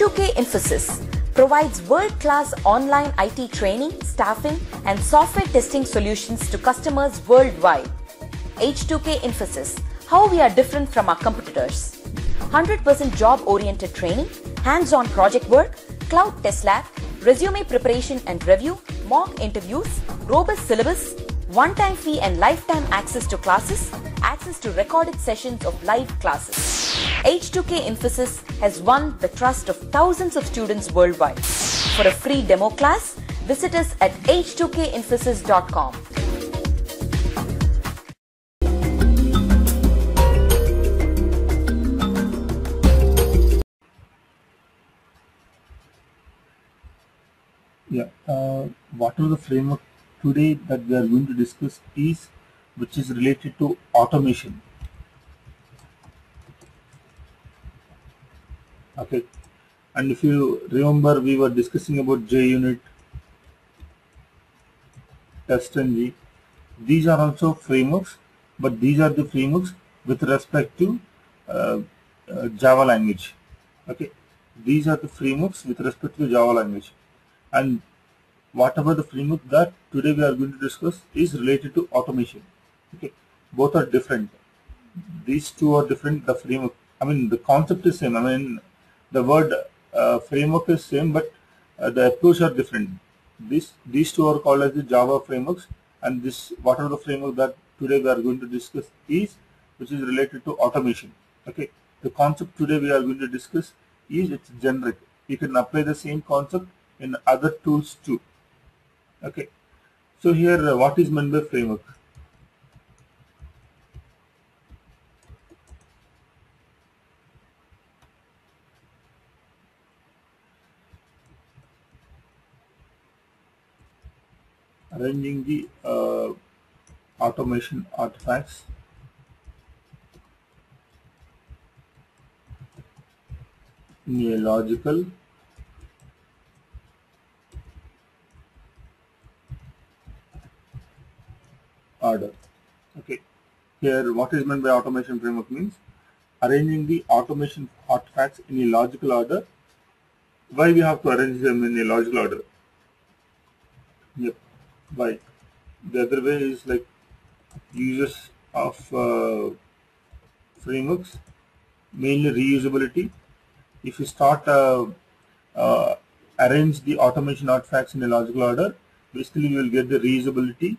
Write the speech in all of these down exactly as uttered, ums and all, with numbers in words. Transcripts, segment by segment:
H two K Infosys provides world-class online I T training, staffing, and software testing solutions to customers worldwide. H two K Infosys, how we are different from our competitors. one hundred percent job-oriented training, hands-on project work, cloud test lab, resume preparation and review, mock interviews, robust syllabus, one-time fee and lifetime access to classes, access to recorded sessions of live classes. H two K Infosys has won the trust of thousands of students worldwide. For a free demo class, visit us at H two K Infosys dot com. Yeah, uh, what are the framework today that we are going to discuss is which is related to automation. Okay, and if you remember, we were discussing about JUnit, TestNG. These are also frameworks, but these are the frameworks with respect to uh, uh, Java language. Okay, these are the frameworks with respect to Java language, and whatever the framework that today we are going to discuss is related to automation. Okay, both are different. These two are different. The framework, I mean, the concept is same. I mean. The word uh, framework is same, but uh, the approach are different. This, these two are called as the Java frameworks, and this whatever the framework that today we are going to discuss is, which is related to automation. Okay, the concept today we are going to discuss is it's generic. You can apply the same concept in other tools too. Okay, so here uh, what is meant by framework? Arranging the uh, automation artifacts in a logical order. Okay, here what is meant by automation framework means arranging the automation artifacts in a logical order. Why we have to arrange them in a logical order? Yep. Why? The other way is like uses of uh, frameworks, mainly reusability. If you start uh, uh, arrange the automation artifacts in a logical order, basically you will get the reusability.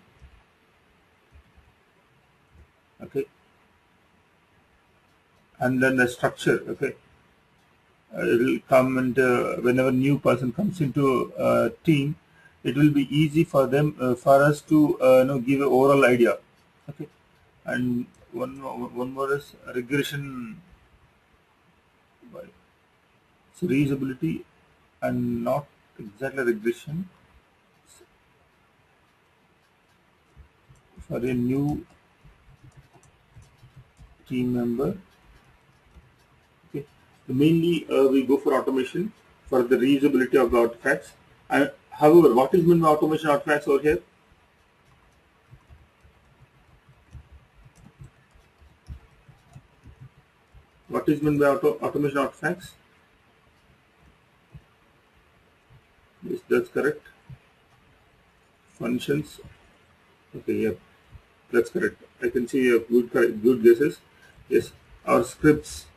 Okay, and then the structure. Okay, uh, it will come, and uh, whenever new person comes into a uh, team, it will be easy for them, uh, for us to uh, you know, give an overall idea. Okay, and one more, one more is regression. So reusability and not exactly regression for a new team member. Okay, so mainly uh, we go for automation for the reusability of the artifacts. And however, what is meant by automation artifacts over here? What is meant by auto automation artifacts? Yes, that's correct. Functions. Okay, yeah, that's correct. I can see you have good good guesses. Yes, our scripts.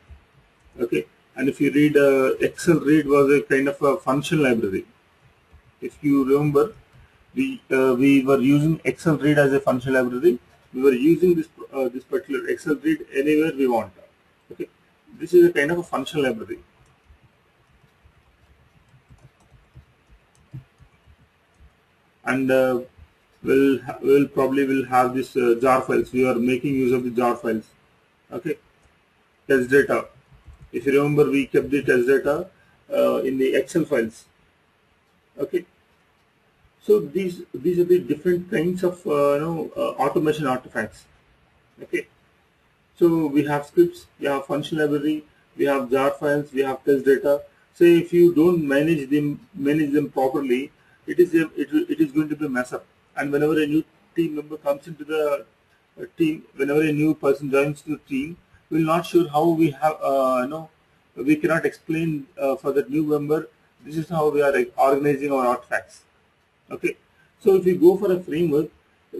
Okay, and if you read uh, Excel, read was a kind of a function library. If you remember, we uh, we were using Excel read as a function library. We were using this uh, this particular Excel read anywhere we want. Okay, this is a kind of a function library. And uh, we'll we'll probably will have this uh, jar files. We are making use of the jar files. Okay, test data. If you remember, we kept the test data uh, in the Excel files. Okay, so these these are the different kinds of uh, you know uh, automation artifacts. Okay, so we have scripts, we have function library, we have jar files, we have test data. So if you don't manage them manage them properly, it is a, it it is going to be a mess up. And whenever a new team member comes into the uh, team, whenever a new person joins the team, we're not sure how we have uh, you know we cannot explain uh, for the new member. This is how we are like, organizing our artifacts. Okay, so if we go for a framework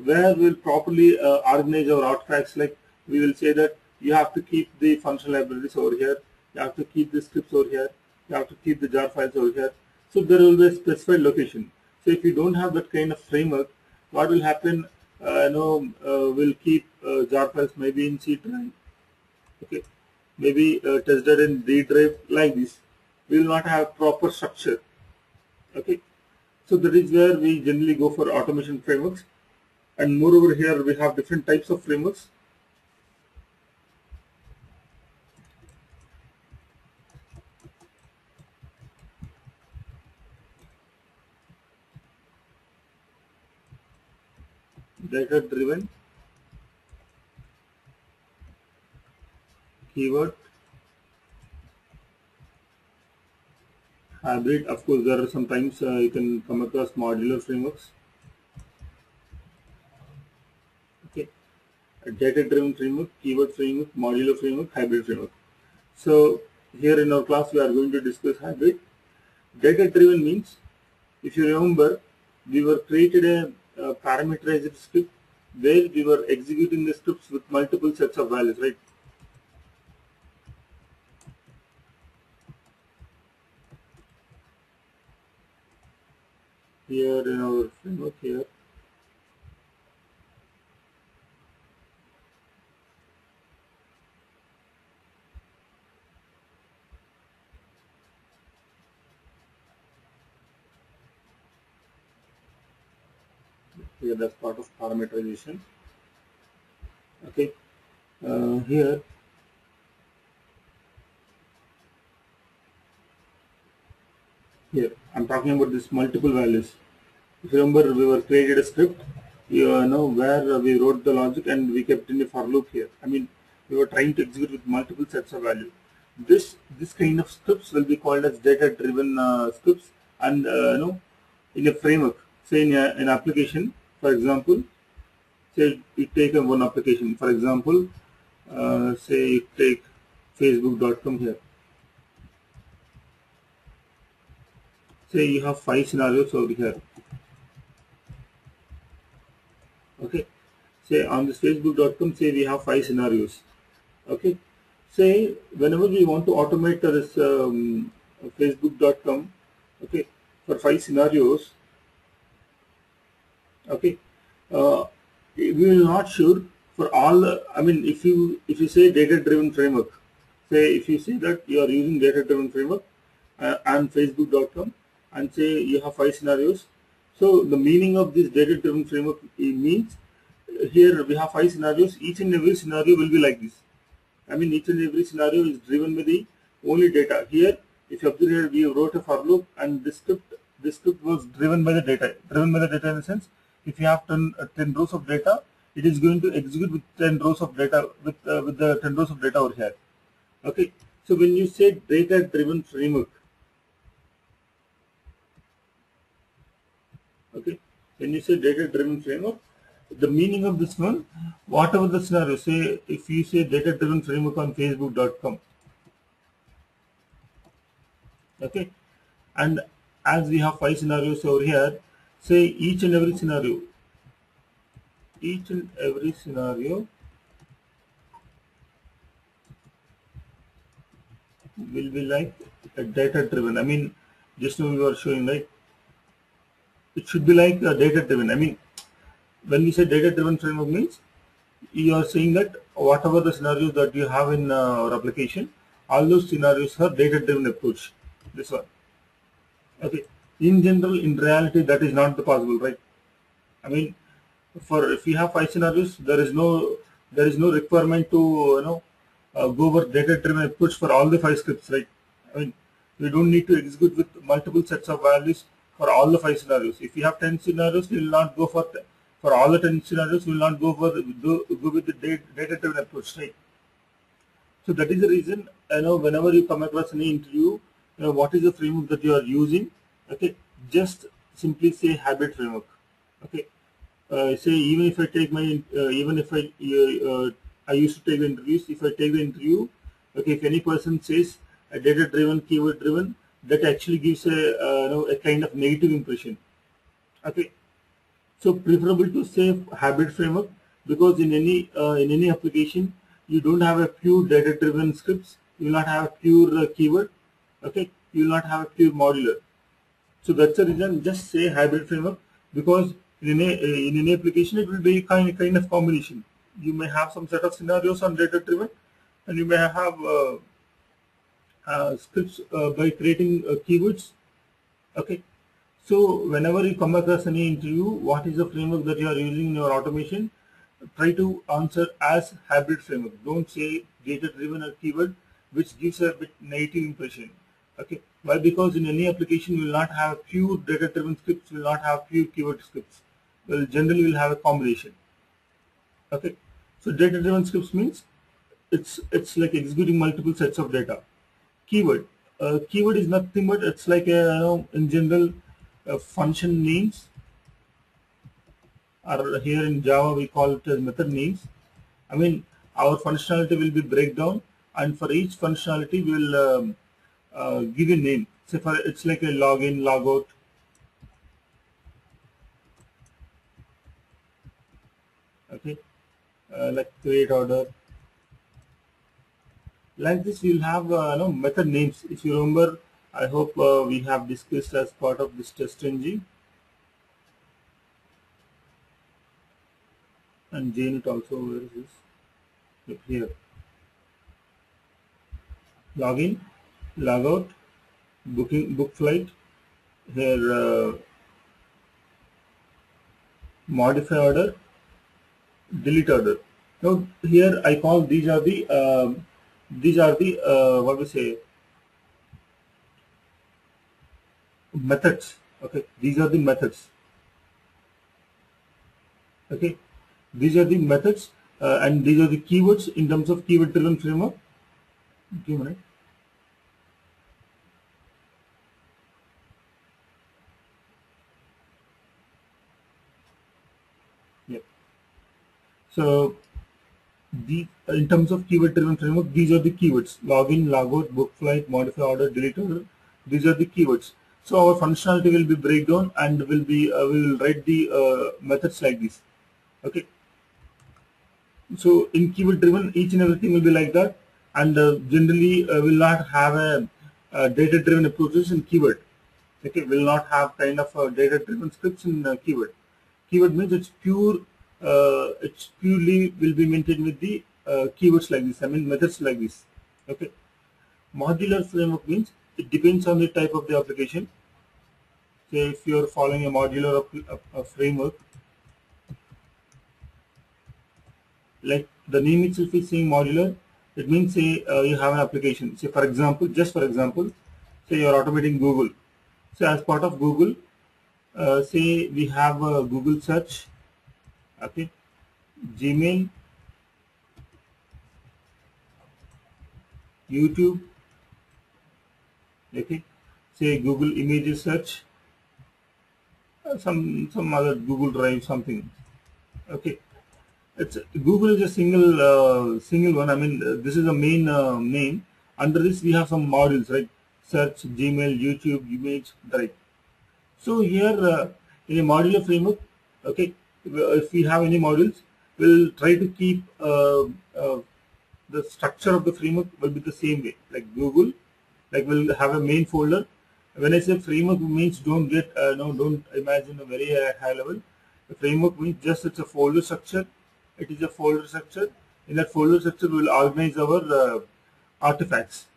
where we will properly uh, organize our artifacts, like we will say that you have to keep the functional libraries over here, you have to keep the scripts over here, you have to keep the jar files over here. So there will be a specified location. So if you don't have that kind of framework, what will happen? Uh, no, uh, we'll keep uh, jar files maybe in C drive, okay, maybe uh, tested in D drive, like this. We will not have proper structure. Okay, so that is where we generally go for automation frameworks. And moreover, here we have different types of frameworks. Data driven, keyword, hybrid. Of course, there are sometimes uh, you can come across modular frameworks. Okay, data driven framework, keyword framework, modular framework, hybrid framework. So here in our class we are going to discuss hybrid. Data driven means, if you remember, we were created a Uh, parameterized script where we were executing the scripts with multiple sets of values, right? Here in our framework, here Here that's part of parameterization. Okay, uh, here here I'm talking about this multiple values. If you remember, we were created a script, you know, where we wrote the logic and we kept in a for loop here. I mean, we were trying to execute with multiple sets of value. This this kind of scripts will be called as data-driven uh, scripts, and uh, you know, in a framework. Say in a, an application, for example, say you take a one application, for example, uh, say you take facebook dot com here. Say you have five scenarios over here. Okay. Say on this facebook dot com, say we have five scenarios. Okay. Say whenever we want to automate this um, facebook dot com, okay, for five scenarios. Okay, uh, we will not sure for all the, I mean, if you if you say data driven framework, say if you say that you are using data driven framework uh, and facebook dot com, and say you have five scenarios. So the meaning of this data driven framework, it means here we have five scenarios. Each and every scenario will be like this. I mean, each and every scenario is driven by the only data. Here, if you observe, here we wrote a for loop, and this script this script was driven by the data, driven by the data in the sense. If you have ten, uh, ten rows of data, it is going to execute with ten rows of data with uh, with the ten rows of data over here. Okay, so when you say data-driven framework, okay, when you say data-driven framework, the meaning of this one, whatever the scenario, say if you say data-driven framework on facebook dot com, okay, and as we have five scenarios over here. Say each and every scenario, each and every scenario will be like a data driven. I mean, just now we were showing, right? It should be like a data driven. I mean, when we say data driven framework means, you are saying that whatever the scenarios that you have in uh, our application, all those scenarios are data driven approach. This one. Okay. In general, in reality, that is not possible, right? I mean, for if you have five scenarios, there is no there is no requirement to you know uh, go over data-driven approach for all the five scripts, right? I mean, we don't need to execute with multiple sets of values for all the five scenarios. If you have ten scenarios, we will not go for for all the ten scenarios. We will not go for do, go with the data-driven approach, right? So that is the reason, you know, whenever you come across any interview, you know, what is the framework that you are using? Okay, just simply say hybrid framework. Okay, uh, say even if I take my uh, even if I uh, uh, I used to take the interviews. If I take the interview, okay, if any person says data driven, keyword driven, that actually gives a uh, you know, a kind of negative impression. Okay, so preferable to say hybrid framework, because in any uh, in any application you don't have a pure data driven scripts, you will not have a pure uh, keyword. Okay, you will not have a pure modular. So that's the reason. Just say hybrid framework, because in any in any application it will be kind kind of combination. You may have some set of scenarios on data driven, and you may have uh, uh, scripts uh, by creating uh, keywords. Okay, so whenever you come across any interview, what is the framework that you are using in your automation? Try to answer as hybrid framework. Don't say data driven or keyword, which gives a bit negative impression. Okay, why? Because in any application you will not have few data driven scripts, you will not have few keyword scripts. Well, generally you will have a combination. Okay, so data driven scripts means it's it's like executing multiple sets of data. Keyword, uh, keyword is nothing but it's like a you know, in general uh, function names, or here in Java we call it as method names. I mean, our functionality will be breakdown, and for each functionality we will um, uh, give a name. So for it's like a login, logout. Okay, uh, like create order. Like this, we will have uh, you know, method names. If you remember, I hope uh, we have discussed as part of this TestNG and JUnit also. Where is this? Look here. Login, logout, booking, book flight. Here, uh, modify order, delete order. Now here I call these are the. Um, These are the uh, what we say methods. Okay, these are the methods. Okay, these are the methods, uh, and these are the keywords in terms of keyword-driven framework. Give me a minute. Yep. So. The, in terms of keyword driven framework, these are the keywords: login, logout, book flight, modify order, delete order. These are the keywords. So our functionality will be breakdown, and will be uh, we will write the uh, methods like this. Okay, so in keyword driven, each and everything will be like that, and uh, generally uh, will not have a, a data driven approaches in keyword. Okay, will not have kind of a data driven scripts in uh, keyword. Keyword means it's pure. Uh, it's purely will be maintained with the uh, keywords like this. I mean methods like this. Okay. Modular framework means it depends on the type of the application. So if you are following a modular a, a framework, like the name itself is saying modular, it means say uh, you have an application. Say for example, just for example, say you are automating Google. So as part of Google, uh, say we have a Google search. Okay, Gmail, YouTube, okay, say Google Images search, some some other Google Drive, something. Okay, it's Google is a single uh, single one. I mean, uh, this is the main uh, name. Under this we have some modules, right? Search, Gmail, YouTube, Image, Drive. So here uh, in a modular framework, okay, if we have any modules, we'll try to keep uh, uh, the structure of the framework will be the same way. Like Google, like we'll have a main folder. When I say framework means don't get uh, no, don't imagine a very uh, high level. The framework means just it's a folder structure. It is a folder structure. In that folder structure, we'll organize our uh, artifacts.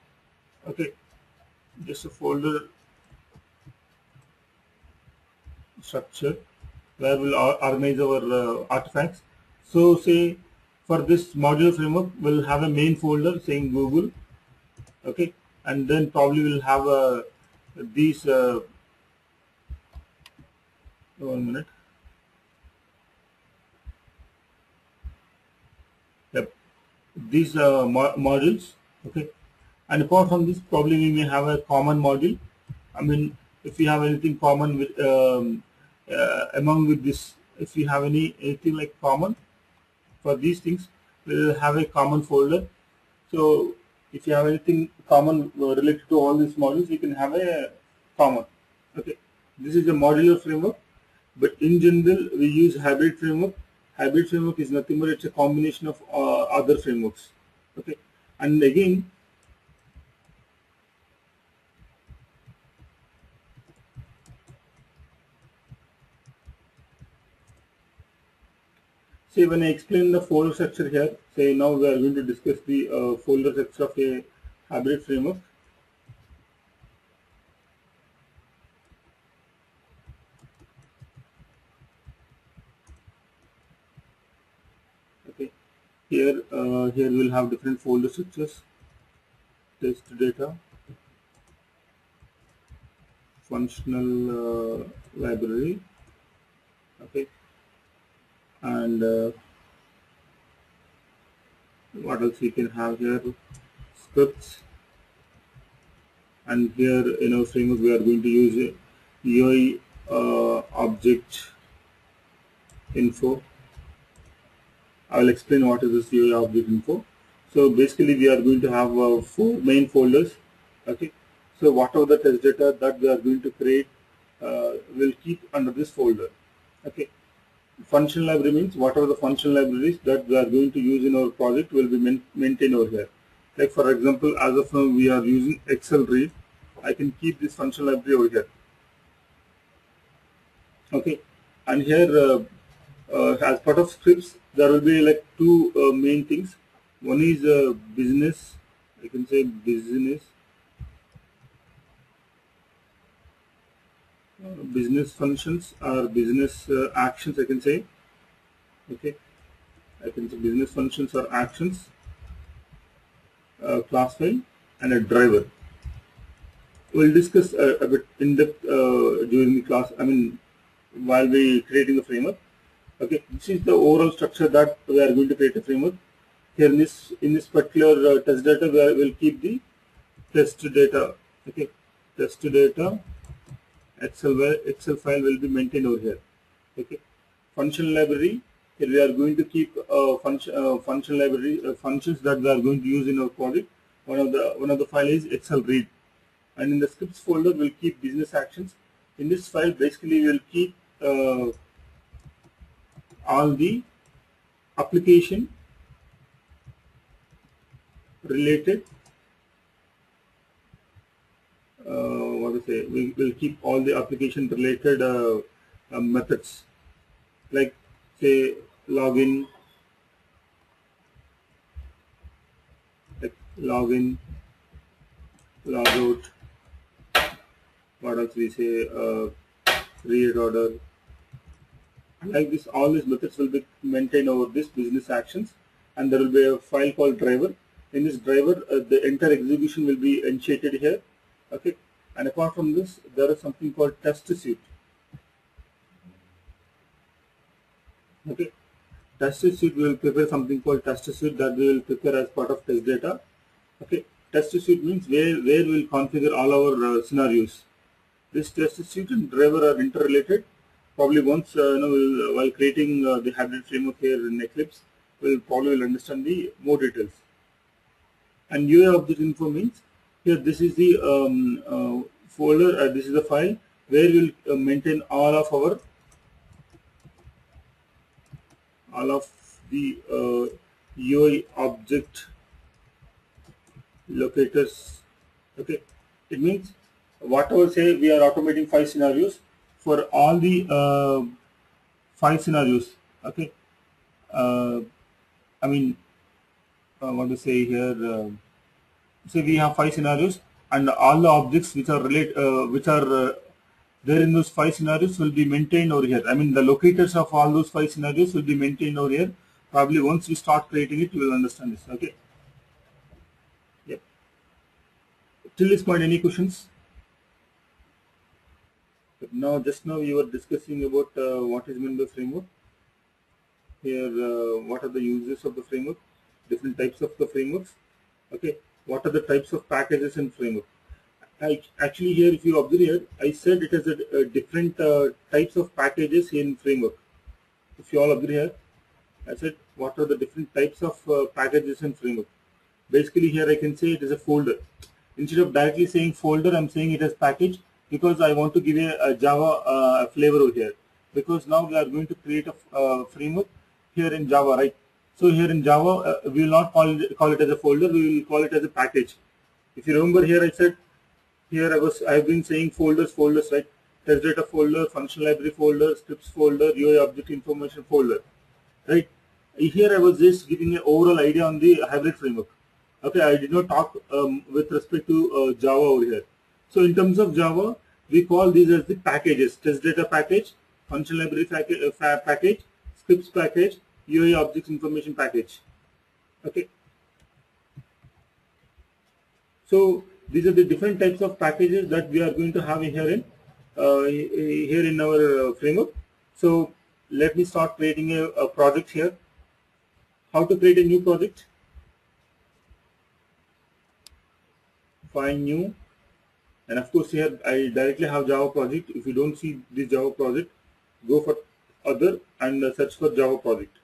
Okay, just a folder structure, where we'll organize our uh, artifacts. So say for this modular framework, we'll have a main folder saying Google, okay, and then probably we'll have uh, these. Uh, one minute. Yep, these uh, mo modules, okay, and apart from this, probably we may have a common module. I mean, if we have anything common with. Um, Uh, among with this, if you have any anything like common for these things, we'll have a common folder. So If you have anything common related to all these modules, you can have a common. Okay, this is a modular framework, but in general we use hybrid framework. Hybrid framework is nothing but it's a combination of uh, other frameworks. Okay, and again, say when I explain the folder structure here, say now we are going to discuss the uh, folder structure of a hybrid framework. Okay, here uh, here we'll have different folder structures: test data, functional uh, library. Okay. And uh, what else you can have here? Scripts. And here in our framework we are going to use U I uh, object info. I will explain what is this U I object info. So basically we are going to have uh, four main folders. Okay. So whatever the test data that we are going to create, uh, we'll keep under this folder. Okay. Function library means whatever the function libraries that we are going to use in our project will be maintained over here. Like for example, as of now we are using Excel read. I can keep this function library over here. Okay, and here uh, uh, as part of scripts there will be like two uh, main things. One is uh, business. I can say business business functions or business uh, actions, I can say. Okay, I can say business functions or actions, uh, class file, and a driver. We'll discuss uh, a bit in depth uh, during the class, I mean while we creating the framework. Okay, this is the overall structure that we are going to create a framework. Here in this in this particular uh, test data we will keep the test data. Okay, test data Excel, Excel file will be maintained over here. Okay, function library. Here we are going to keep uh, function uh, function library uh, functions that we are going to use in our project. One of the one of the file is Excel read, and in the scripts folder we'll keep business actions. In this file, basically we'll keep uh, all the application related. Uh, what to say, we will keep all the application related uh, uh, methods, like say login, like login, log out, what else we say, uh, read order, like this. All these methods will be maintained over this business actions, and there will be a file called driver. In this driver uh, the entire execution will be initiated here. Okay, and apart from this, there is something called test suite. Okay, test suite we will prepare something called test suite that we will prepare as part of test data. Okay, test suite means where where we will configure all our uh, scenarios. This test suite and driver are interrelated. Probably once uh, you know we'll, while creating uh, the hybrid framework here in Eclipse, we'll probably will understand the more details. And U I object info means, here this is the um, uh, folder, uh, this is the file where we will uh, maintain all of our all of the uh, U I object locators. Okay, it means whatever say we are automating five scenarios, for all the uh, five scenarios. Okay, uh, I mean I want to say here uh, say we have five scenarios, and all the objects which are relate uh, which are uh, there in those five scenarios will be maintained over here. I mean the locators of all those five scenarios will be maintained over here. Probably once we start creating it, we will understand this. Okay. Yep. Till this point, any questions? But now, just now you were discussing about uh, what is meant by framework. Here, uh, what are the uses of the framework? Different types of the frameworks. Okay. What are the types of packages and framework? I, actually here if you observe here, I said it is a, a different uh, types of packages in framework. If you all observe here, I said what are the different types of uh, packages and framework. Basically here I can say it is a folder. Instead of directly saying folder, I'm saying it as package, because I want to give a, a Java uh, flavor over here, because now we are going to create a uh, framework here in Java, right? So here in Java, uh, we will not call it, call it as a folder, we will call it as a package. If you remember here, I said, here I was, I have been saying folders, folders, right? Test data folder, functional library folder, scripts folder, U I object information folder, right? Here I was just giving an overall idea on the hybrid framework. Okay, I did not talk um, with respect to uh, Java over here. So in terms of Java, we call these as the packages: test data package, functional library package, uh, package, scripts package, U I objects information package. Okay. So these are the different types of packages that we are going to have here in uh, here in our uh, framework. So let me start creating a, a project here. How to create a new project? Find new, and of course here I directly have Java project. If you don't see this Java project, go for other and search for Java project.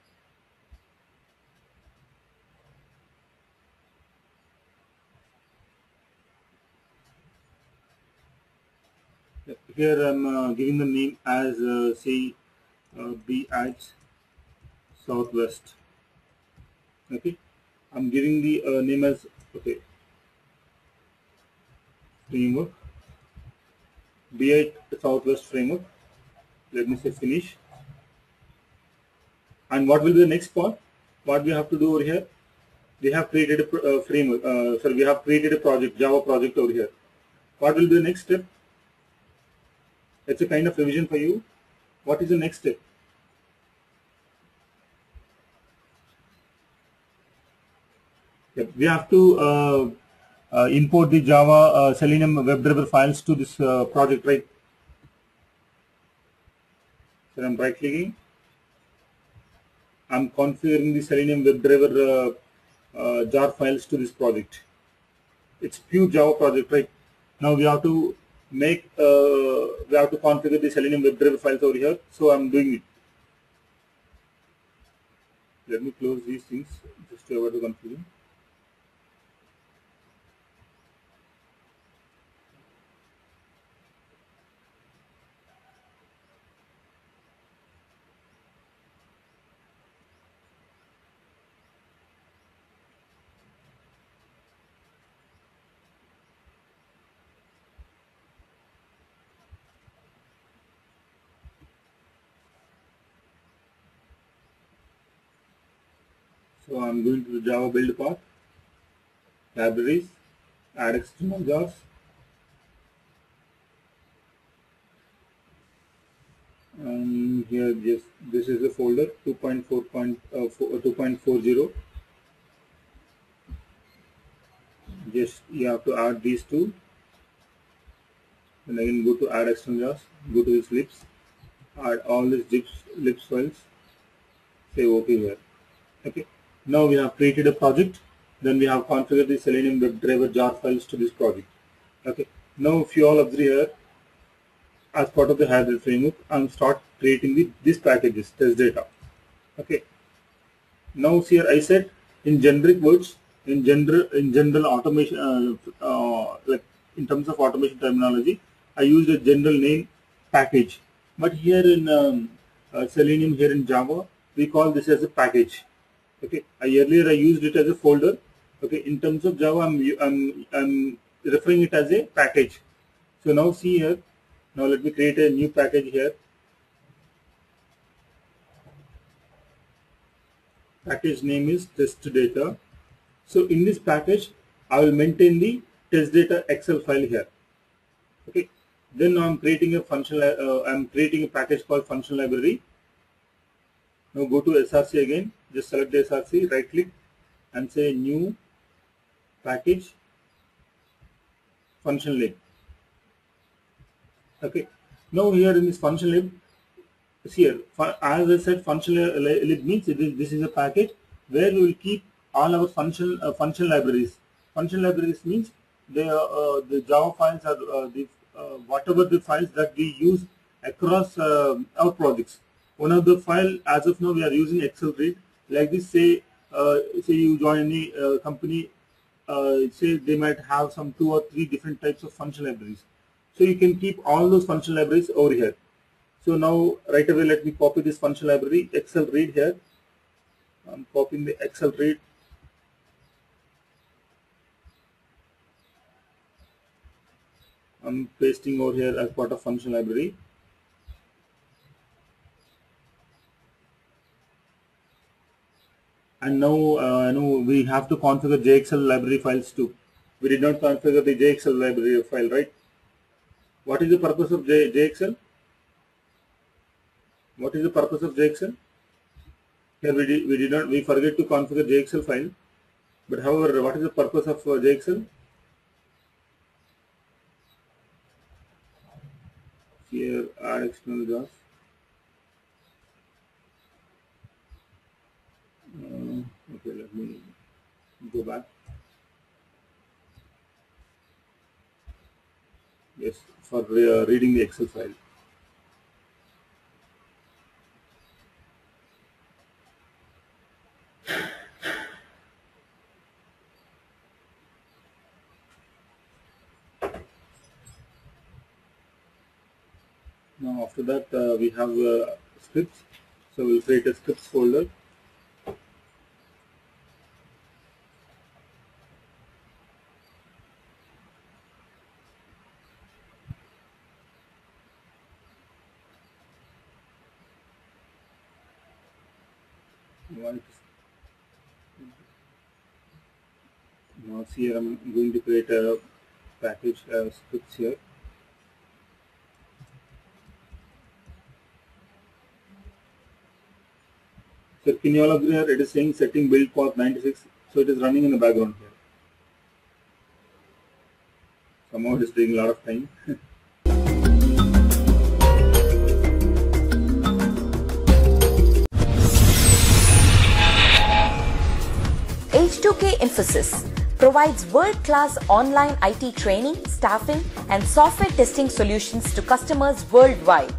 Here I'm uh, giving the name as uh, say uh, B at Southwest. Okay, I'm giving the uh, name as okay. Framework B I Southwest framework. Let me say finish. And what will be the next part? What we have to do over here? We have created a uh, framework. Uh, sorry, we have created a project, Java project over here. What will be the next step? It's a kind of revision for you. What is the next step? Yep. We have to. Uh, Uh, import the Java uh, Selenium WebDriver files to this uh, project, right? So I'm right clicking. I'm configuring the Selenium WebDriver uh, uh, jar files to this project. It's pure Java project, right? Now we have to make, uh, we have to configure the Selenium WebDriver files over here. So I'm doing it. Let me close these things just to avoid the confusion. So I'm going to the Java build path, libraries, add external jars. And here just this is the folder two point four point two point four zero. Just you have to add these two. And again go to add external jars, go to this libs, add all these libs, libs files, say okay here. Okay. Now we have created a project, then we have configured the Selenium WebDriver jar files to this project. Okay. Now if you all agree here, as part of the hybrid framework, I'm start creating the, these packages, test data. Okay. Now here I said in generic words, in general, in general automation, uh, uh, like in terms of automation terminology, I used a general name package. But here in um, uh, Selenium, here in Java, we call this as a package. Okay, I earlier I used it as a folder. Okay, in terms of Java, I'm, I'm, I'm referring it as a package. So now see here, now let me create a new package here. Package name is test data. So in this package, I will maintain the test data Excel file here. Okay, then now I'm creating a functional, uh, I'm creating a package called functional library. Now go to S R C again, just select the S R C, right click and say new package function lib. Okay, now here in this function lib, here as I said function lib means it is, this is a package where we will keep all our function uh, function libraries. Function libraries means the, uh, the Java files are uh, the, uh, whatever the files that we use across uh, our projects. One of the file as of now we are using Excel grid. Like this, say uh, say you join any uh, company uh, say they might have some two or three different types of function libraries. So you can keep all those function libraries over here. So now right away let me copy this function library Excel read here. I'm copying the Excel read. I'm pasting over here as part of function library. And now uh, no, we have to configure J X L library files too. We did not configure the J X L library file, right? What is the purpose of J JXL? What is the purpose of J X L? Here we did, we did not, we forget to configure J X L file. But however, what is the purpose of uh, J X L? Here add external graphs. Okay, let me go back. Yes, for uh, reading the Excel file. Now after that uh, we have uh, scripts, so we'll create a scripts folder. Now here I'm going to create a package uh, scripts here. So can you all agree here? It is saying setting build path ninety-six, so it is running in the background here. Somehow it is taking a lot of time. H two K Infosys provides world-class online I T training, staffing and software testing solutions to customers worldwide.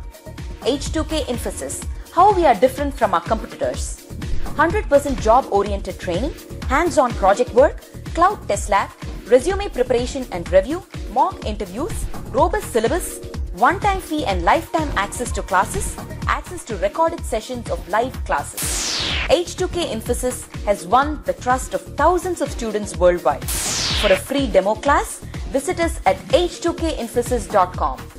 H two K Infosys, how we are different from our competitors. one hundred percent job-oriented training, hands-on project work, cloud test lab, resume preparation and review, mock interviews, robust syllabus, one-time fee and lifetime access to classes, access to recorded sessions of live classes. H two K Infosys has won the trust of thousands of students worldwide. For a free demo class, visit us at H two K Infosys dot com.